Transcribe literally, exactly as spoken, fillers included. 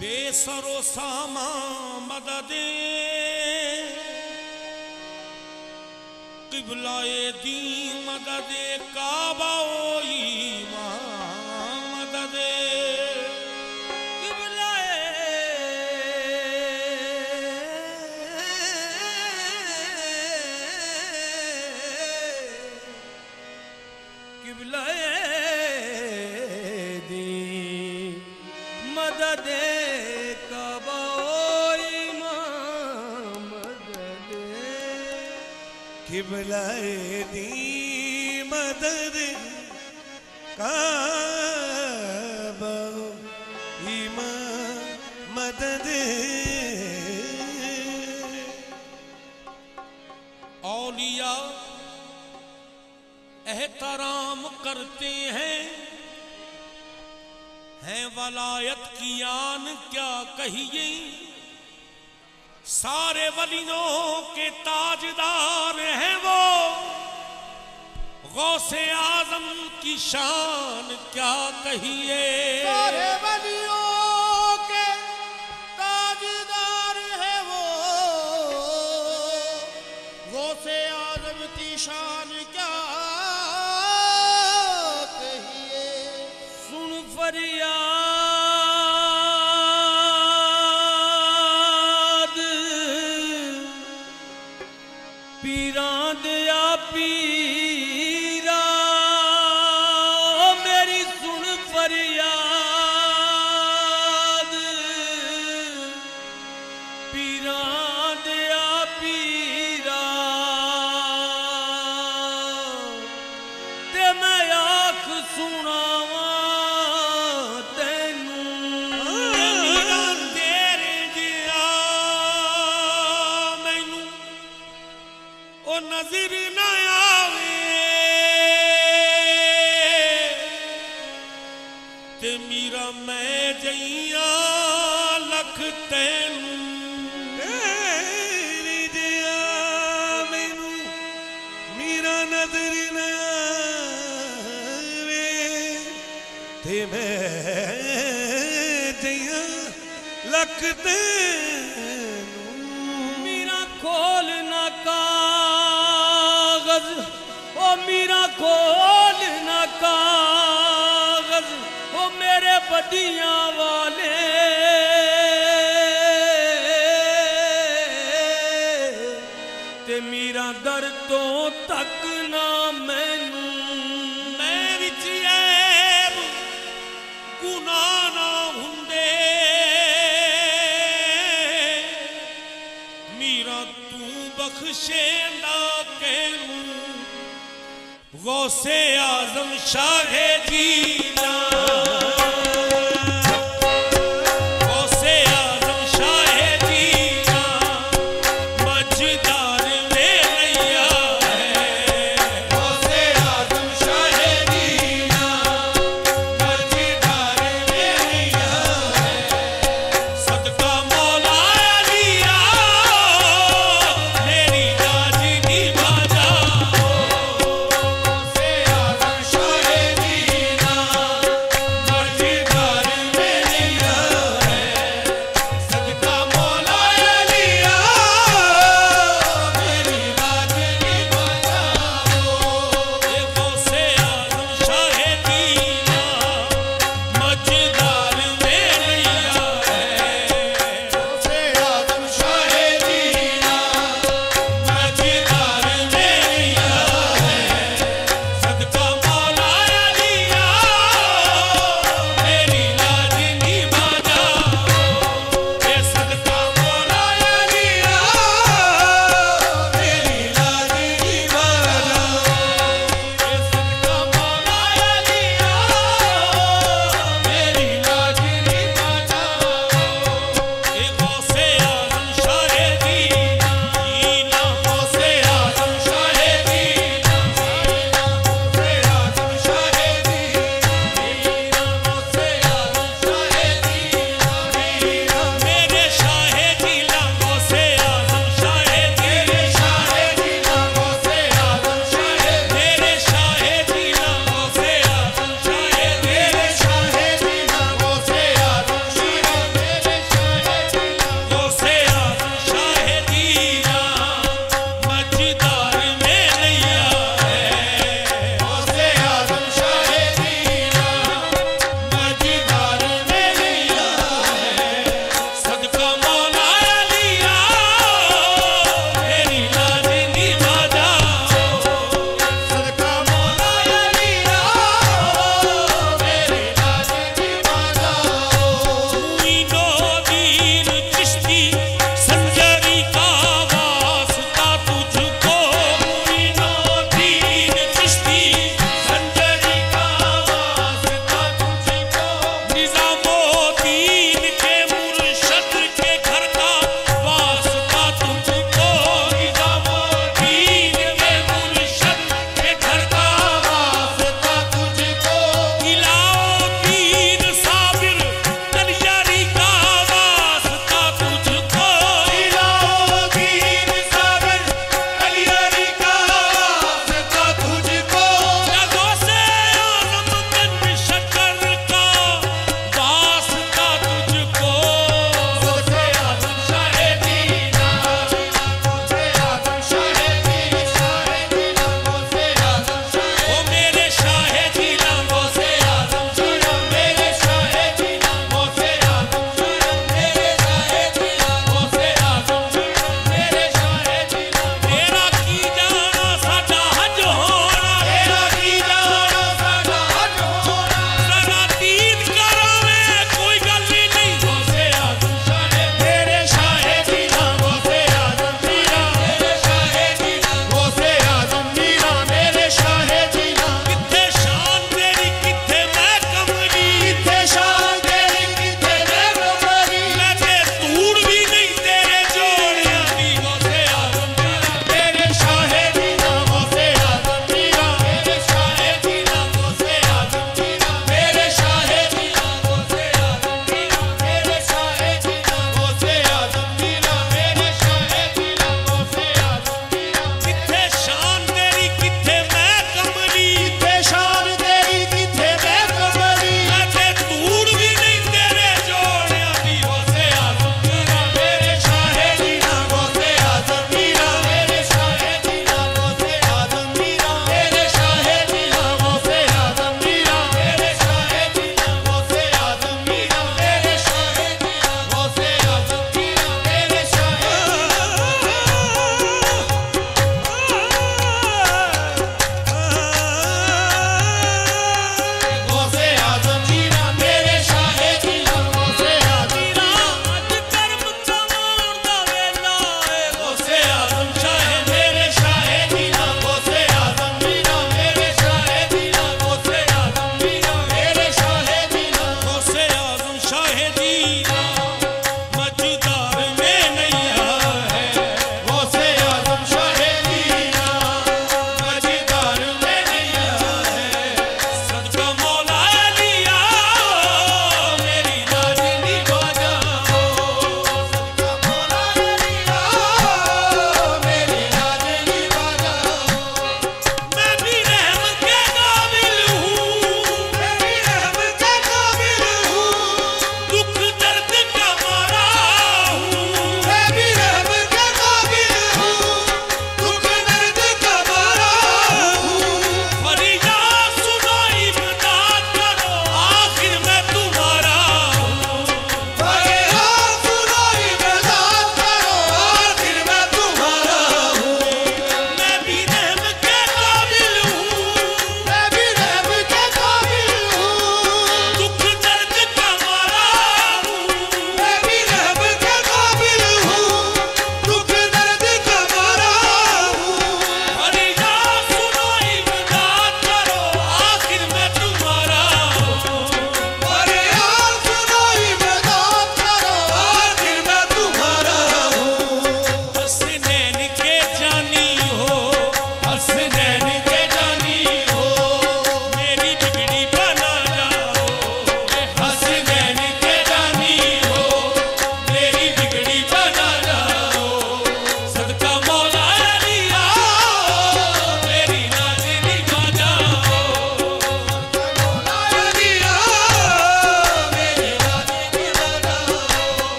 बेसरो सामा मददे किबलाए दी मददे काबा किबलाए दी मदद काबा इमाम मदद। औलिया एहतराम करते हैं, हैं वलायत की आन क्या कहिए, सारे वलियों के ताजदार हैं वो, गौसे आजम की शान क्या कहिए, सारे वलियों के ताजदार हैं वो, गौसे आजम की शान क्या कहिए। सुन फरियाद मेरा खोल ना कागज, ओ मेरा खोल ना कागज, ओ मेरे बदिया वाले, ते मेरा दर तो तक ना मैनू, मैं विच ऐब गुनाह ना हुंदे, बख्शेंदा कहूं गौसे आजम शाह जी।